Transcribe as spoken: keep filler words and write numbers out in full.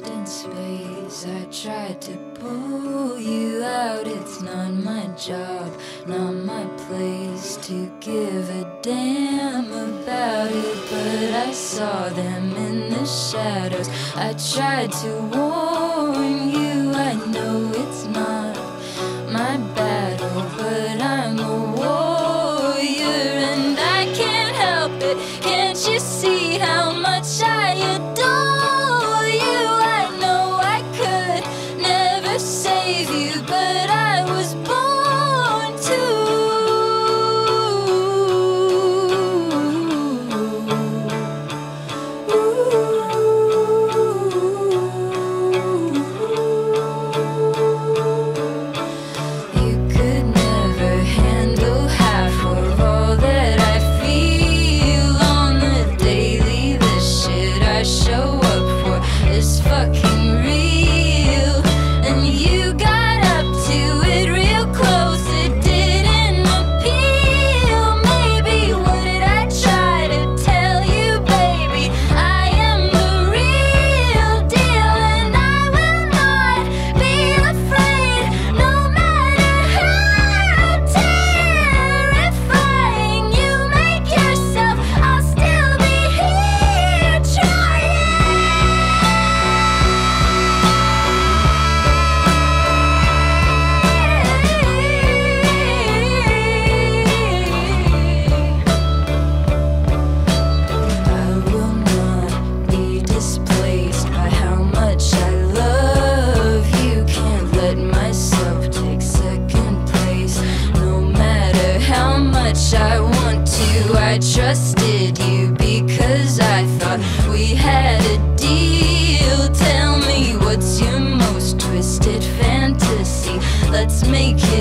lost in space. I tried to pull you out. It's not my job, not my place to give a damn about it. But I saw them in the shadows. I tried to warn you. I know it's not my battle, but I'm a warrior and I can't help it. Can't you see how much I adore? I want to, I trusted you because I thought we had a deal. Tell me what's your most twisted fantasy. Let's make it